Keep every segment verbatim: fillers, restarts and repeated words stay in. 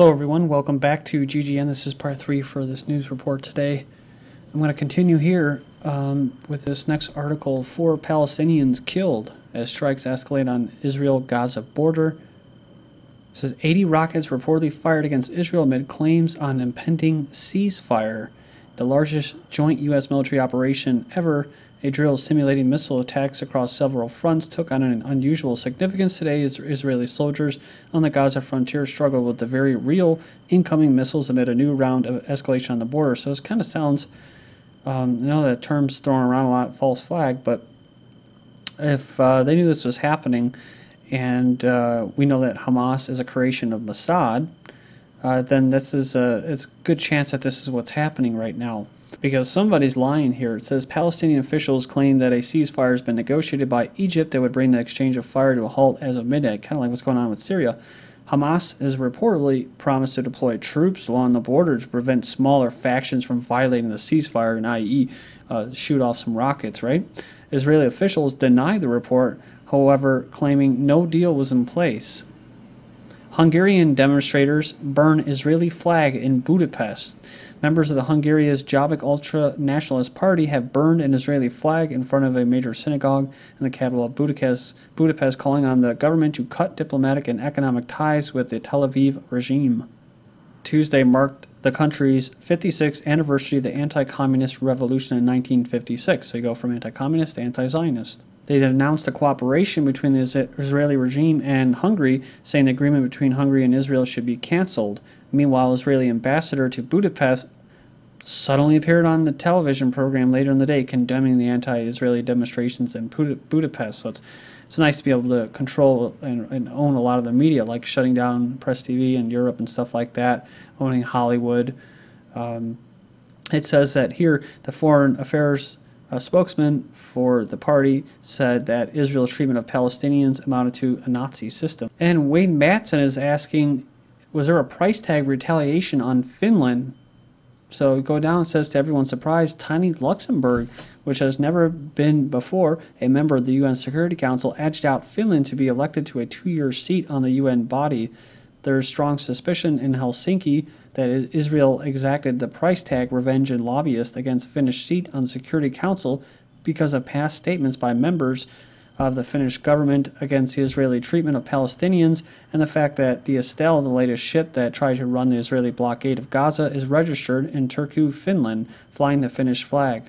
Hello everyone, welcome back to G G N. This is part three for this news report today. I'm going to continue here um, with this next article. Four Palestinians killed as strikes escalate on Israel-Gaza border. It says eighty rockets reportedly fired against Israel amid claims on impending ceasefire. The largest joint U S military operation ever, a drill simulating missile attacks across several fronts, took on an unusual significance today as Israeli soldiers on the Gaza frontier struggled with the very real incoming missiles amid a new round of escalation on the border. So it kind of sounds, um, I know that term's thrown around a lot, false flag, but if uh, they knew this was happening, and uh, we know that Hamas is a creation of Mossad, uh, then this is a, it's a good chance that this is what's happening right now. Because somebody's lying here. It says Palestinian officials claim that a ceasefire has been negotiated by Egypt that would bring the exchange of fire to a halt as of midnight, kind of like what's going on with Syria. Hamas has reportedly promised to deploy troops along the border to prevent smaller factions from violating the ceasefire and that is uh, shoot off some rockets, right? Israeli officials denied the report, however, claiming no deal was in place. Hungarian demonstrators burn Israeli flag in Budapest. Members of the Hungarian's Jobbik ultra-nationalist party have burned an Israeli flag in front of a major synagogue in the capital of Budapest, Budapest, calling on the government to cut diplomatic and economic ties with the Tel Aviv regime. Tuesday marked the country's fifty-sixth anniversary of the anti-communist revolution in nineteen fifty-six. So you go from anti-communist to anti-Zionist. They announced the cooperation between the Israeli regime and Hungary, saying the agreement between Hungary and Israel should be canceled. Meanwhile, Israeli ambassador to Budapest suddenly appeared on the television program later in the day, condemning the anti-Israeli demonstrations in Budapest. So it's it's nice to be able to control and, and own a lot of the media, like shutting down Press T V in Europe and stuff like that, owning Hollywood. Um, it says that here the foreign affairs a spokesman for the party said that Israel's treatment of Palestinians amounted to a Nazi system. And Wayne Matson is asking, was there a price tag retaliation on Finland? So go down, says to everyone's surprise, tiny Luxembourg, which has never been before a member of the U N Security Council, edged out Finland to be elected to a two-year seat on the U N body. There's strong suspicion in Helsinki that Israel exacted the price tag revenge and lobbyists against Finnish seat on the Security Council because of past statements by members of the Finnish government against the Israeli treatment of Palestinians, and the fact that the Estelle, the latest ship that tried to run the Israeli blockade of Gaza, is registered in Turku, Finland, flying the Finnish flag.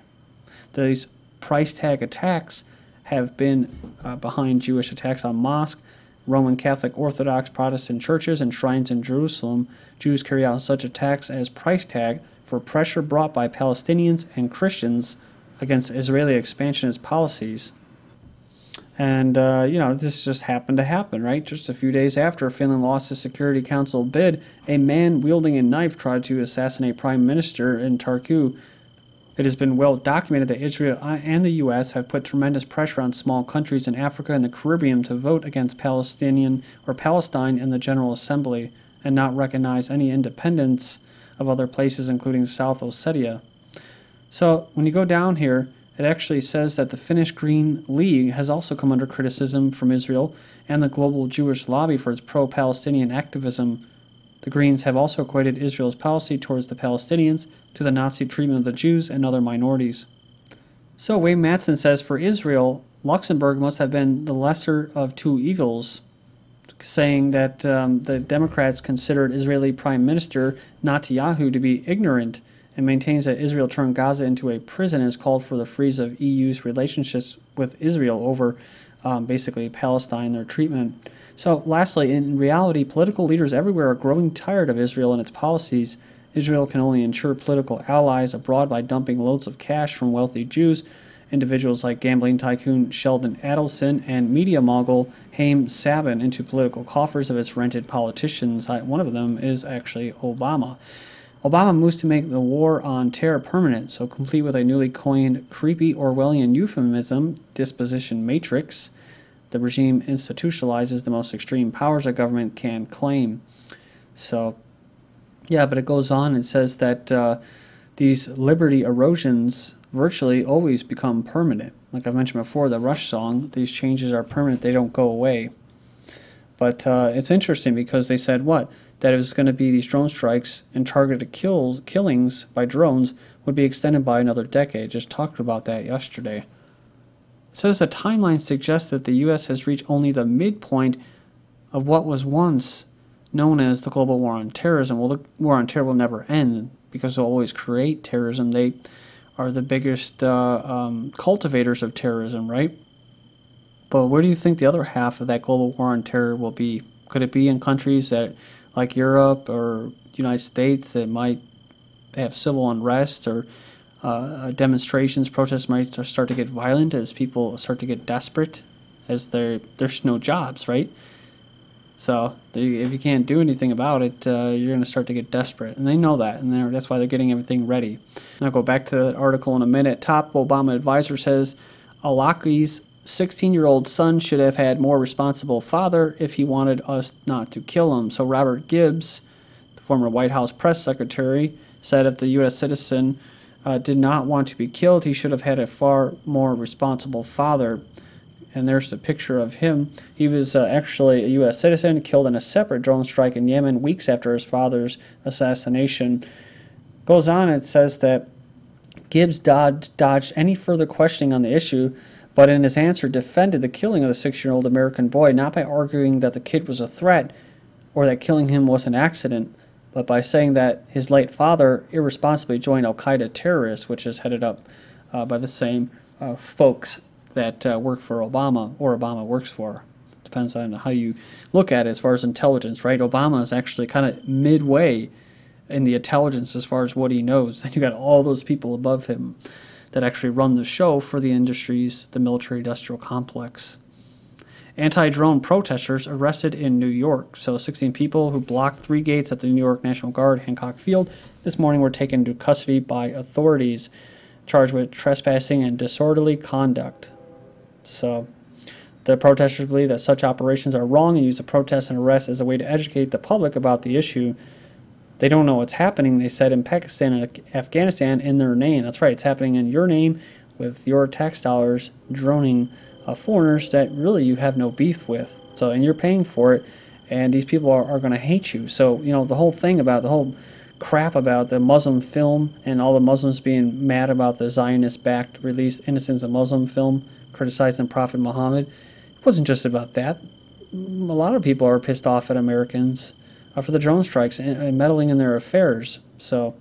These price tag attacks have been uh, behind Jewish attacks on mosques, Roman Catholic, Orthodox, Protestant churches and shrines in Jerusalem. Jews carry out such attacks as price tag for pressure brought by Palestinians and Christians against Israeli expansionist policies. And, uh, you know, this just happened to happen, right? Just a few days after Finland lost the Security Council bid, a man wielding a knife tried to assassinate Prime Minister in Turku. It has been well documented that Israel and the U S have put tremendous pressure on small countries in Africa and the Caribbean to vote against Palestinian or Palestine in the General Assembly and not recognize any independence of other places, including South Ossetia. So when you go down here, it actually says that the Finnish Green League has also come under criticism from Israel and the global Jewish lobby for its pro-Palestinian activism. The Greens have also equated Israel's policy towards the Palestinians to the Nazi treatment of the Jews and other minorities. So Wayne Matson says for Israel, Luxembourg must have been the lesser of two evils, saying that um, the Democrats considered Israeli Prime Minister Netanyahu to be ignorant and maintains that Israel turned Gaza into a prison and has called for the freeze of E U's relationships with Israel over um, basically Palestine, their treatment. So lastly, in reality, political leaders everywhere are growing tired of Israel and its policies. Israel can only ensure political allies abroad by dumping loads of cash from wealthy Jews. Individuals like gambling tycoon Sheldon Adelson and media mogul Haim Saban into political coffers of its rented politicians. One of them is actually Obama. Obama moves to make the war on terror permanent, so complete with a newly coined creepy Orwellian euphemism, disposition matrix. The regime institutionalizes the most extreme powers a government can claim. So, yeah, but it goes on and says that uh, these liberty erosions virtually always become permanent. Like I mentioned before, the Rush song, these changes are permanent, they don't go away. But uh, it's interesting because they said what? that it was going to be these drone strikes and targeted kill, killings by drones would be extended by another decade. Just talked about that yesterday. It says the timeline suggests that the U S has reached only the midpoint of what was once known as the global war on terrorism. Well, the war on terror will never end because they'll always create terrorism. They are the biggest uh, um, cultivators of terrorism, right? But where do you think the other half of that global war on terror will be? Could it be in countries that, like Europe or the United States, that might have civil unrest or uh, demonstrations, protests might start to get violent as people start to get desperate, as there there's no jobs, right? So if you can't do anything about it, uh, you're going to start to get desperate. And they know that, and that's why they're getting everything ready. And I'll go back to that article in a minute. Top Obama advisor says Alaki's sixteen-year-old son should have had more responsible father if he wanted us not to kill him. So Robert Gibbs, the former White House press secretary, said if the U S citizen uh, did not want to be killed, he should have had a far more responsible father. And there's the picture of him. He was uh, actually a U S citizen, killed in a separate drone strike in Yemen weeks after his father's assassination. Goes on, it says that Gibbs dodged, dodged any further questioning on the issue, but in his answer defended the killing of the six-year-old American boy, not by arguing that the kid was a threat or that killing him was an accident, but by saying that his late father irresponsibly joined al-Qaeda terrorists, which is headed up uh, by the same uh, folks that uh, work for Obama, or Obama works for. Depends on how you look at it as far as intelligence, right? Obama is actually kind of midway in the intelligence as far as what he knows. Then you got all those people above him that actually run the show for the industries, the military-industrial complex. Anti-drone protesters arrested in New York. So sixteen people who blocked three gates at the New York National Guard, Hancock Field, this morning were taken into custody by authorities, charged with trespassing and disorderly conduct. So the protesters believe that such operations are wrong and use the protests and arrests as a way to educate the public about the issue. They don't know what's happening, they said, in Pakistan and Afghanistan in their name. That's right, it's happening in your name with your tax dollars, droning uh, foreigners that really you have no beef with. So, and you're paying for it, and these people are, are going to hate you. So, you know, the whole thing about the whole crap about the Muslim film and all the Muslims being mad about the Zionist-backed released Innocence of Muslim film, criticizing Prophet Muhammad. It wasn't just about that. A lot of people are pissed off at Americans uh, for the drone strikes and, and meddling in their affairs. So,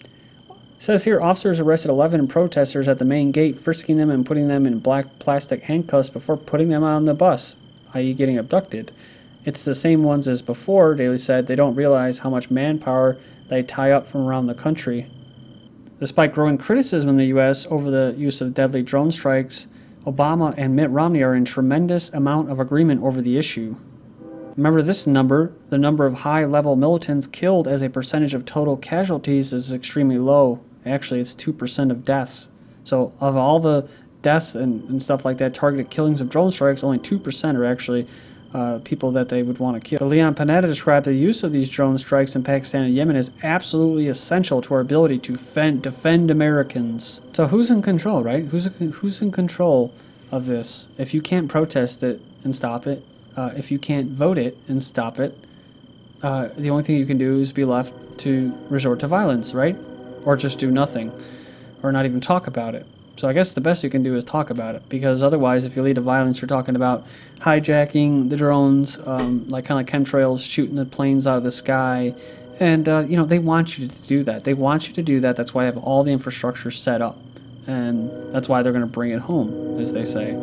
it says here, officers arrested eleven protesters at the main gate, frisking them and putting them in black plastic handcuffs before putting them on the bus, that is getting abducted. It's the same ones as before, Daley said. They don't realize how much manpower they tie up from around the country. Despite growing criticism in the U S over the use of deadly drone strikes, Obama and Mitt Romney are in tremendous amount of agreement over the issue. Remember this number, the number of high-level militants killed as a percentage of total casualties is extremely low. Actually, it's two percent of deaths. So of all the deaths and, and stuff like that, targeted killings of drone strikes, only two percent are actually uh, people that they would want to kill. But Leon Panetta described the use of these drone strikes in Pakistan and Yemen as absolutely essential to our ability to fend, defend Americans. So who's in control, right? Who's, who's in control of this? If you can't protest it and stop it, uh, if you can't vote it and stop it, uh, the only thing you can do is be left to resort to violence, right? Or just do nothing, or not even talk about it. So I guess the best you can do is talk about it, because otherwise, if you lead to violence, you're talking about hijacking the drones, um, like kind of like chemtrails, shooting the planes out of the sky, and uh, you know they want you to do that. They want you to do that. That's why I have all the infrastructure set up, and that's why they're going to bring it home, as they say.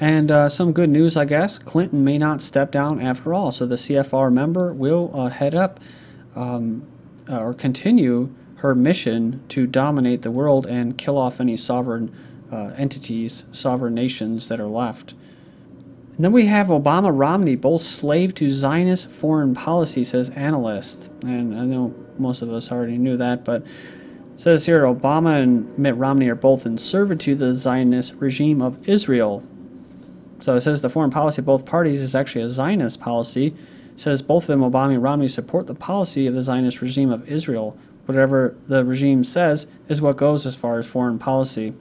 And uh, some good news, I guess. Clinton may not step down after all, so the C F R member will uh, head up um, uh, or continue her mission to dominate the world and kill off any sovereign uh, entities, sovereign nations that are left. And then we have Obama, Romney, both slave to Zionist foreign policy, says analyst. And I know most of us already knew that, but it says here Obama and Mitt Romney are both in servitude to the Zionist regime of Israel. So it says the foreign policy of both parties is actually a Zionist policy. It says both of them, Obama and Romney, support the policy of the Zionist regime of Israel. Whatever the regime says is what goes as far as foreign policy.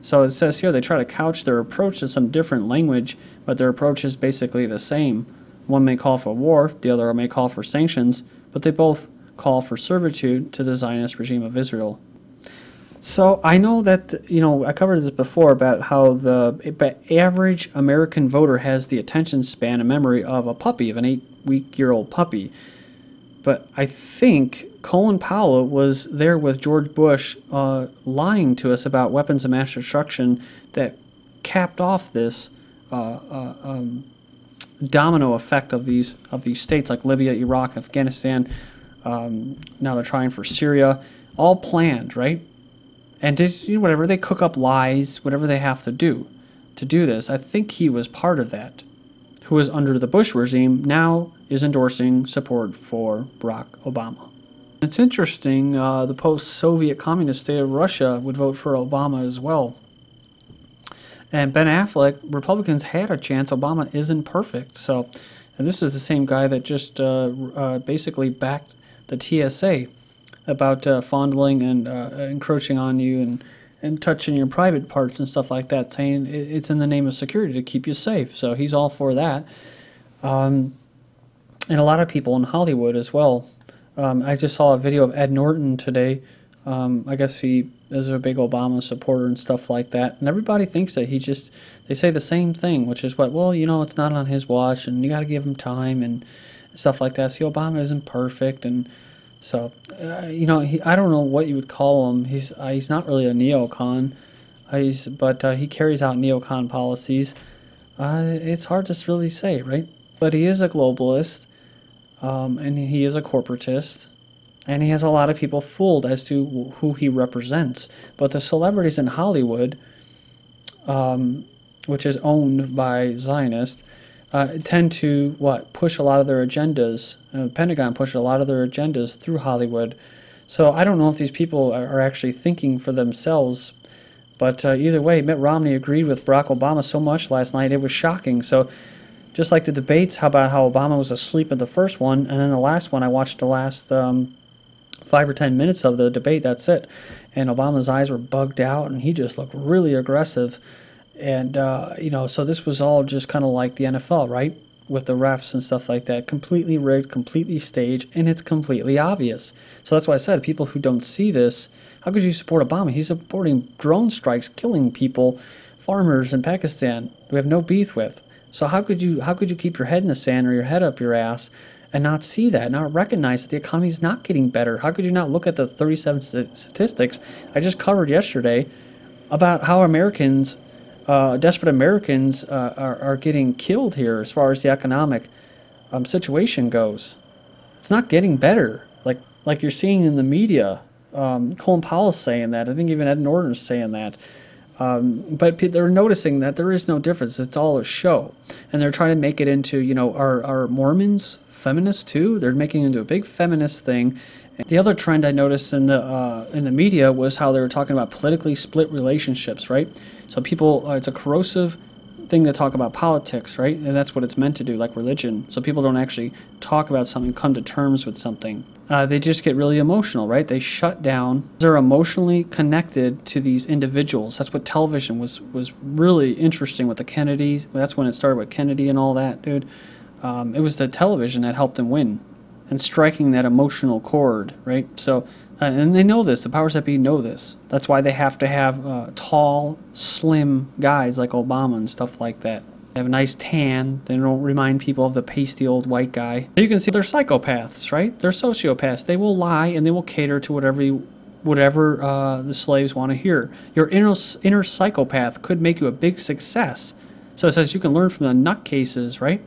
So it says here they try to couch their approach in some different language, but their approach is basically the same. One may call for war, the other may call for sanctions, but they both call for servitude to the Zionist regime of Israel. So I know that, you know, I covered this before about how the average American voter has the attention span and memory of a puppy, of an eight-week-year-old puppy. But I think Colin Powell was there with George Bush uh, lying to us about weapons of mass destruction that capped off this uh, uh, um, domino effect of these, of these states like Libya, Iraq, Afghanistan. Um, now they're trying for Syria. All planned, right? And did, you know, whatever, they cook up lies, whatever they have to do to do this. I think he was part of that, who was under the Bush regime, now is endorsing support for Barack Obama. It's interesting, uh, the post-Soviet communist state of Russia would vote for Obama as well. And Ben Affleck, Republicans had a chance. Obama isn't perfect. So, and this is the same guy that just uh, uh, basically backed the T S A. About uh, fondling and uh, encroaching on you and, and touching your private parts and stuff like that, saying it's in the name of security to keep you safe. So he's all for that. Um, and a lot of people in Hollywood as well. Um, I just saw a video of Ed Norton today. Um, I guess he is a big Obama supporter and stuff like that. And everybody thinks that he just, they say the same thing, which is what, well, you know, it's not on his watch and you got to give him time and stuff like that. See, Obama isn't perfect and... So, uh, you know, he, I don't know what you would call him. He's uh, he's not really a neocon, uh, he's, but uh, he carries out neocon policies. Uh, it's hard to really say, right? But he is a globalist, um, and he is a corporatist, and he has a lot of people fooled as to who he represents. But the celebrities in Hollywood, um, which is owned by Zionists, Uh, tend to, what, push a lot of their agendas. Uh, the Pentagon pushed a lot of their agendas through Hollywood. So I don't know if these people are, are actually thinking for themselves. But uh, either way, Mitt Romney agreed with Barack Obama so much last night, it was shocking. So just like the debates, how about how Obama was asleep in the first one, and then the last one, I watched the last um, five or ten minutes of the debate, that's it. And Obama's eyes were bugged out, and he just looked really aggressive. And, uh, you know, so this was all just kind of like the N F L, right? With the refs and stuff like that. Completely rigged, completely staged, and it's completely obvious. So that's why I said, people who don't see this, how could you support Obama? He's supporting drone strikes, killing people, farmers in Pakistan who have no beef with. So how could you, how could you keep your head in the sand or your head up your ass and not see that, not recognize that the economy is not getting better? How could you not look at the thirty-seven st- statistics I just covered yesterday about how Americans... Uh, desperate Americans uh, are, are getting killed here as far as the economic um, situation goes. It's not getting better, like like you're seeing in the media. Um, Colin Powell's saying that. I think even Ed Norton's saying that. Um, but they're noticing that there is no difference. It's all a show. And they're trying to make it into, you know, are, are Mormons feminists too? They're making it into a big feminist thing. The other trend I noticed in the uh, in the media was how they were talking about politically split relationships, right? So people, uh, it's a corrosive thing to talk about politics, right? And that's what it's meant to do, like religion. So people don't actually talk about something, come to terms with something. Uh, they just get really emotional, right? They shut down. They're emotionally connected to these individuals. That's what television was, was really interesting with the Kennedys. That's when it started with Kennedy and all that, dude. Um, it was the television that helped them win. And striking that emotional chord, right? So, uh, and they know this. The powers that be know this. That's why they have to have uh, tall, slim guys like Obama and stuff like that. They have a nice tan. They don't remind people of the pasty old white guy. You can see they're psychopaths, right? They're sociopaths. They will lie and they will cater to whatever you, whatever uh, the slaves want to hear. Your inner inner psychopath could make you a big success. So it says you can learn from the nutcases, right?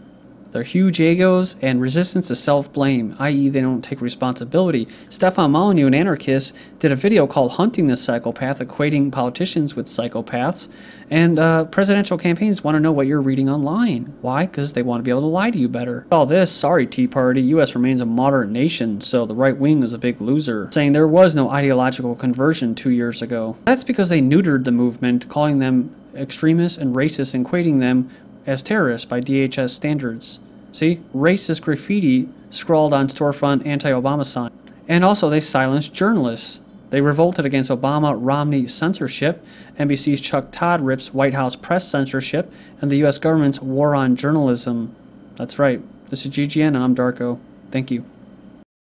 Their huge egos and resistance to self-blame, that is they don't take responsibility. Stefan Molyneux, an anarchist, did a video called Hunting the Psychopath, equating politicians with psychopaths. And uh, presidential campaigns want to know what you're reading online. Why? Because they want to be able to lie to you better. All this, sorry Tea Party, U S remains a moderate nation, so the right wing is a big loser, saying there was no ideological conversion two years ago. That's because they neutered the movement, calling them extremists and racists, and equating them as terrorists by D H S standards. See? Racist graffiti scrawled on storefront anti-Obama sign. And also they silenced journalists. They revolted against Obama-Romney censorship. N B C's Chuck Todd rips White House press censorship and the U S government's war on journalism. That's right. This is G G N, and I'm Darko. Thank you.